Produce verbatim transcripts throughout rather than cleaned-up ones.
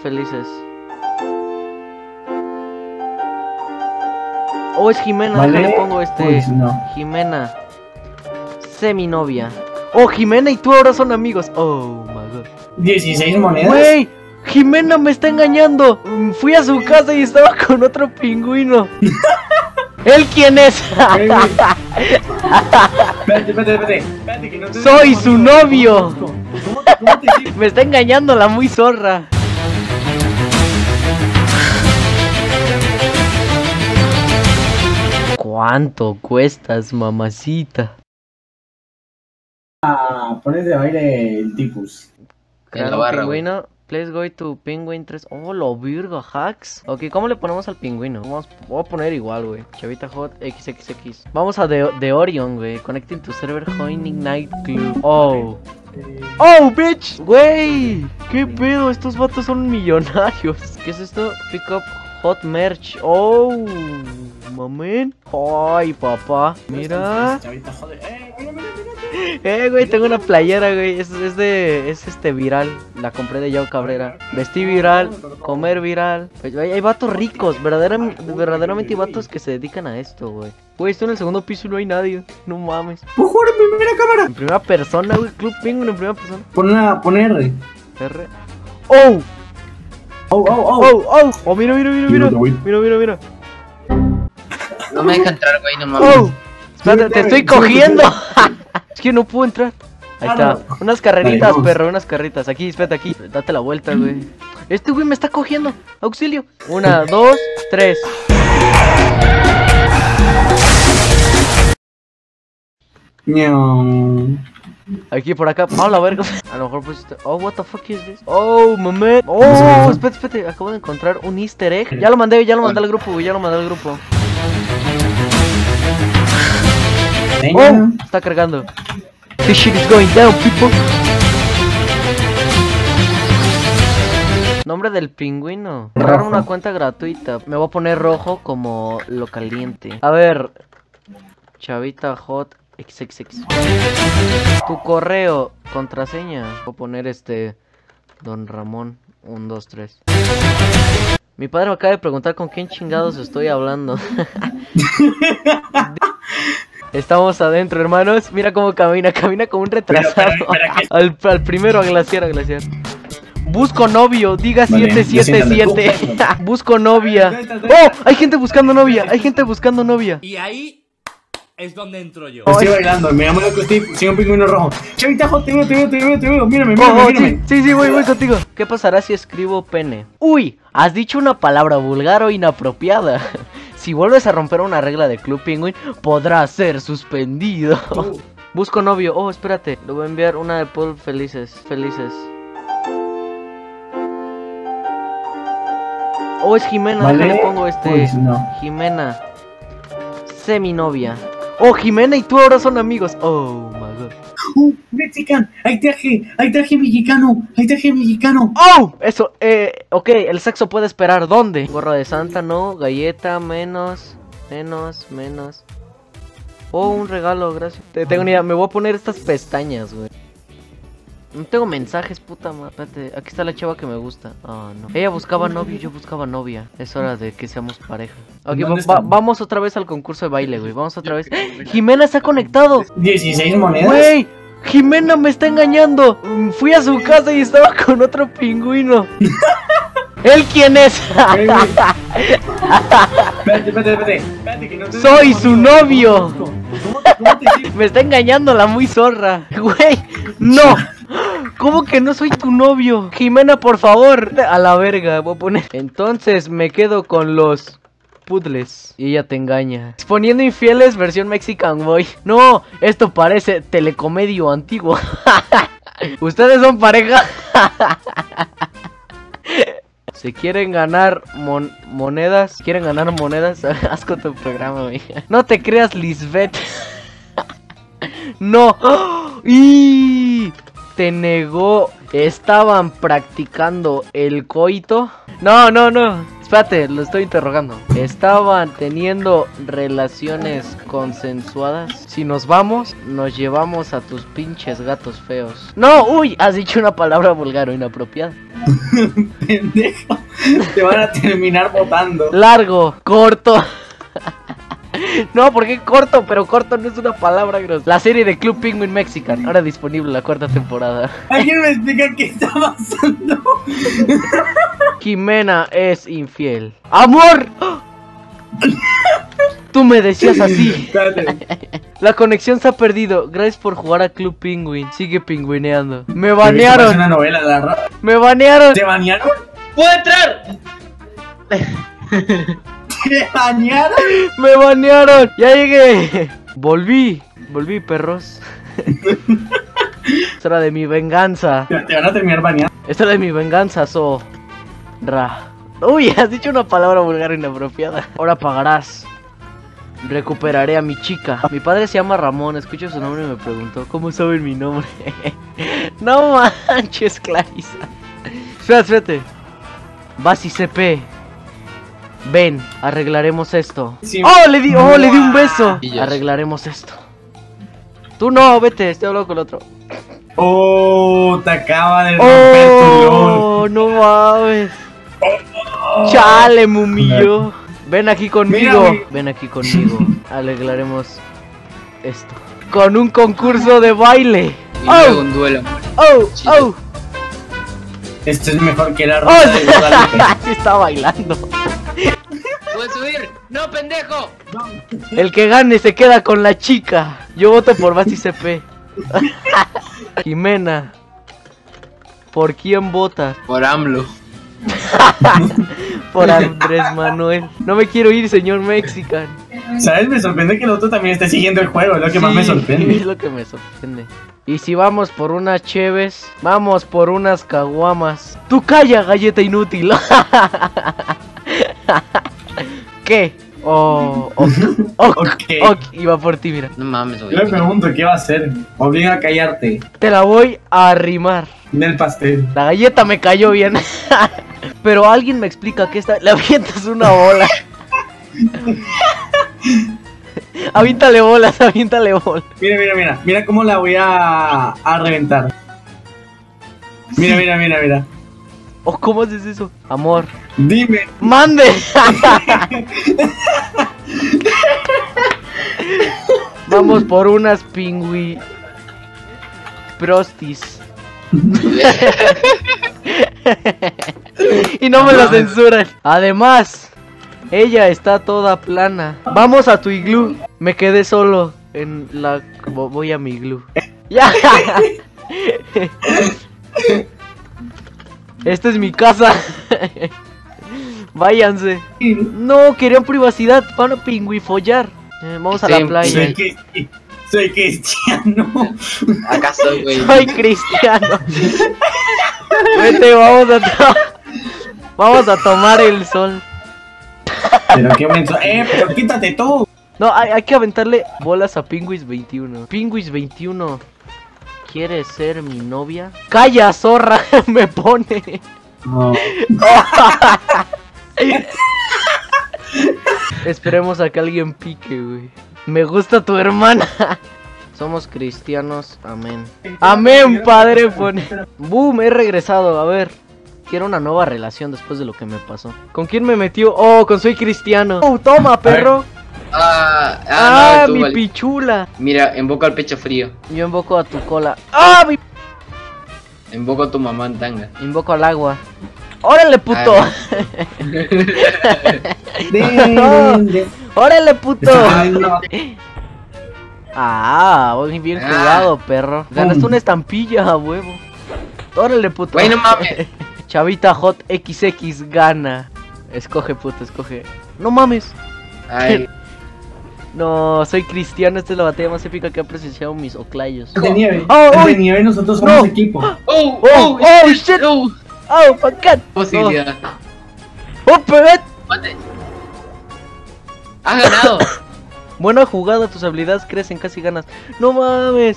Felices. Oh, es Jimena, ¿vale? Le pongo este. Pues no. Jimena, sé mi novia. Oh, Jimena y tú ahora son amigos. Oh my god. dieciséis monedas. Wey, Jimena me está engañando. Fui a su casa y estaba con otro pingüino. ¿Él quién es? Espérate, espérate, espérate, que no te... Soy su novio. ¿Cómo te, cómo te... Me está engañando la muy zorra. ¿Cuánto cuestas, mamacita? Ah, pones de baile el tipus. Claro, en la barra, pingüino. Wey. Please go to penguin tres. Oh, lo virgo, hacks. Ok, ¿cómo le ponemos al pingüino? Vamos, voy a poner igual, güey. Chavita hot, xxx. Vamos a The, The Orion, güey. Connecting to server join Ignite Club. Oh. Oh, bitch. Güey. ¿Qué pedo? Estos vatos son millonarios. ¿Qué es esto? Pick up hot merch. Oh. Mamen. Ay, papá. Mira. Eh, güey, tengo una playera, güey. Es, es de... Es este viral. La compré de Yao Cabrera. Vestir viral, comer viral. Hay, hay vatos ricos, verdadera, verdaderamente hay vatos que se dedican a esto, güey. Güey, estoy en el segundo piso y no hay nadie. No mames. ¡Mejor en primera cámara! En primera persona, güey. Club Penguin en primera persona. Pon una... Pon R. R. ¡Oh! ¡Oh, oh, oh! ¡Oh, oh! ¡Oh, mira, mira, mira, mira! Mira, mira, mira. No me deja entrar, güey, no mames. ¡Oh! Espérate, te estoy cogiendo. Es que no puedo entrar. Ahí está. Unas carreritas, perro, unas carreritas. Aquí, espérate, aquí. Date la vuelta, güey. Este güey me está cogiendo. Auxilio. Una, dos, tres. No. Aquí, por acá. Vamos a ver. A lo mejor pues... Oh, what the fuck is this? Oh, mamá. Oh, espérate, espérate. Acabo de encontrar un easter egg. Ya lo mandé, ya lo mandé al grupo, güey. Ya lo mandé al grupo. Oh, está cargando. This shit is going down, people. Nombre del pingüino. Crear una cuenta gratuita. Me voy a poner rojo como lo caliente. A ver. Chavita hot xxx. Tu correo, contraseña. Voy a poner este Don Ramón uno dos tres. Mi padre me acaba de preguntar con quién chingados estoy hablando. Estamos adentro, hermanos. Mira cómo camina, camina como un retrasado. Pero, pero, pero, al, al primero, a glaciar, a glaciar. Busco novio, diga siete siete siete. Vale, busco novia. Oh, hay gente buscando novia, hay gente buscando novia. Y ahí es donde entro yo. Estoy bailando, me llamo Costip, sigo un pingüino rojo. Chavita, te veo, te veo, te veo, te veo. Mírame, mírame, mírame. Sí, sí, voy, voy contigo. ¿Qué pasará si escribo pene? Uy, has dicho una palabra vulgar o inapropiada. Si vuelves a romper una regla de Club Penguin, podrás ser suspendido. Uh. Busco novio. Oh, espérate. Le voy a enviar una de Paul Felices. Felices. Oh, es Jimena. ¿Vale? Déjale, pongo este. Pues no. Jimena, sé mi novia. Oh, Jimena y tú ahora son amigos. Oh, my god. Uh, mexican. Ahí traje. Ahí traje mexicano. Ahí traje mexicano. Oh, eso. Eh. Ok, el sexo puede esperar, ¿dónde? Gorra de Santa, no, galleta, menos, menos, menos. Oh, un regalo, gracias. Te tengo una idea, me voy a poner estas pestañas, güey. No tengo mensajes, puta madre. Espérate, aquí está la chava que me gusta. Ah, oh, no. Ella buscaba novio, yo buscaba novia. Es hora de que seamos pareja. Ok, va, va, vamos otra vez al concurso de baile, güey. Vamos otra vez. ¡Eh! ¡Jimena está conectado! dieciséis monedas. ¡Güey! ¡Jimena me está engañando! Fui a su casa y estaba con otro pingüino. ¿Él quién es? Espérate, espérate, espérate, que no te... Soy su novio. Me está engañando la muy zorra. Güey, no. ¿Cómo que no soy tu novio? Jimena, por favor. A la verga, voy a poner. Entonces me quedo con los pudles. Y ella te engaña. Exponiendo infieles versión Mexican Boy. No, esto parece telecomedio antiguo. Ustedes son pareja. Se quieren ganar mon monedas. Quieren ganar monedas. Haz con tu programa, güey. No te creas, Lisbeth. No. ¡Oh! Y te negó. Estaban practicando el coito. No, no, no. Espérate, lo estoy interrogando. ¿Estaban teniendo relaciones consensuadas? Si nos vamos, nos llevamos a tus pinches gatos feos. No, uy, has dicho una palabra vulgar o inapropiada. Pendejo, te van a terminar botando. Largo, corto. No, porque corto, pero corto no es una palabra grosa. La serie de Club Penguin Mexican, ahora disponible la cuarta temporada. ¿Alguien me explica qué está pasando? Jimena es infiel. ¡Amor! Tú me decías así. La conexión se ha perdido. Gracias por jugar a Club Penguin. Sigue pingüineando. Me banearon. Una novela, la me banearon. ¿Te banearon? ¡Puedo entrar! ¿Te banearon? ¡Me banearon! ¡Ya llegué! Volví, volví, perros. Esta era de mi venganza. Te van a terminar baneando. Esta era de mi venganza, so... Ra. Uy, has dicho una palabra vulgar inapropiada. Ahora pagarás. Recuperaré a mi chica. Mi padre se llama Ramón, escucho su nombre y me preguntó, ¿cómo saben mi nombre? No manches, Clarisa. Espérate, espérate. Vas y C P. Ven, arreglaremos esto. Sí. ¡Oh, le di, oh, le di un beso! Arreglaremos esto. Tú no, vete, estoy hablando con el otro. ¡Oh, te acaba de romper tu LOL! ¡No mames! Oh. ¡Chale, me humilló! Ven aquí conmigo. Mírame. Ven aquí conmigo. Arreglaremos esto. Con un concurso de baile. Y oh, luego un duelo. Oh, Chile. Oh. Esto es mejor que la ropa. Oh. Se está bailando. ¿Puedo subir? ¡No, pendejo! No. El que gane se queda con la chica. Yo voto por Basti C P. Jimena, ¿por quién votas? Por AMLO. Por Andrés Manuel. No me quiero ir, señor Mexican. ¿Sabes? Me sorprende que el otro también esté siguiendo el juego. Es lo que sí, más me sorprende. Es lo que me sorprende. Y si vamos por unas cheves, vamos por unas caguamas. ¡Tú calla, galleta inútil! ¿Qué? Oh, ok, okay. Okay. Iba por ti, mira. No mames, obviamente. Yo le pregunto, ¿qué va a hacer? Obliga a callarte. Te la voy a arrimar. Del pastel. La galleta me cayó bien. Pero alguien me explica que esta... Le avientas una bola. Aviéntale bolas, aviéntale bolas. Mira, mira, mira. Mira cómo la voy a, a reventar. Mira, sí. mira, mira, mira. Oh, ¿cómo haces eso? Amor. Dime. ¡Mande! Vamos por unas pingüi... Prostis. Y no me lo censuran. Además, ella está toda plana. Vamos a tu iglú. Me quedé solo en la... Voy a mi iglú. Ya. Esta es mi casa. Váyanse. No, querían privacidad. Van a pingüifollar. eh, Vamos a la playa. Soy cristiano. Acá soy, güey. Soy cristiano. Vete, vamos a to Vamos a tomar el sol. Pero qué mensaje. Eh, pero quítate tú. No, hay, hay que aventarle bolas a Pingüis veintiuno. Pingüis veintiuno, ¿quieres ser mi novia? ¡Calla, zorra! Me pone. No. Esperemos a que alguien pique, güey. Me gusta tu hermana. Somos cristianos, amén. Amén, padre, pone. Boom, he regresado, a ver. Quiero una nueva relación después de lo que me pasó. ¿Con quién me metió? Oh, con soy cristiano. Oh, toma, perro. Ah, ah, ah no, mi vale. Pichula. Mira, invoco al pecho frío. Yo invoco a tu cola. Ah, mi... Invoco a tu mamá en tanga. Invoco al agua. ¡Órale, puto! ¡Órale, puto! Ah, voy bien jugado, perro. Ganaste una estampilla, huevo. ¡Órale, puto! Bueno, mames. Chavita Hot equis equis gana. Escoge, puto, escoge. ¡No mames! Ay. No, soy cristiano, esta es la batalla más épica que han presenciado mis oclayos. De nieve. Oh, oh, de nieve nosotros somos no. equipo. ¡Oh, oh, oh, shit! Oh. Oh, pancad. Posibilidad. Oh, oh pebet. Has ganado. Buena jugada, tus habilidades crecen, casi ganas. No mames.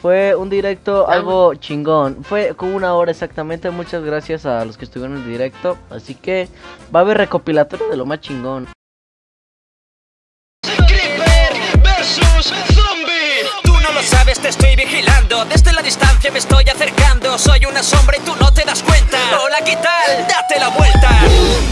Fue un directo algo chingón. Fue como una hora exactamente. Muchas gracias a los que estuvieron en el directo. Así que va a haber recopilatorio de lo más chingón. Creeper versus zombie. Tú no lo sabes, te estoy vigilando. Desde la distancia me estoy acercando. Soy una sombra y tú no te das cuenta. Hola, ¿qué tal? Date la vuelta.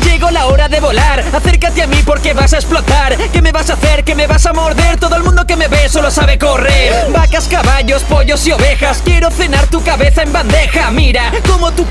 Llegó la hora de volar. Acércate a mí porque vas a explotar. ¿Qué me vas a hacer? ¿Qué me vas a morder? Todo el mundo que me ve solo sabe correr. Vacas, caballos, pollos y ovejas. Quiero cenar tu cabeza en bandeja. Mira cómo tu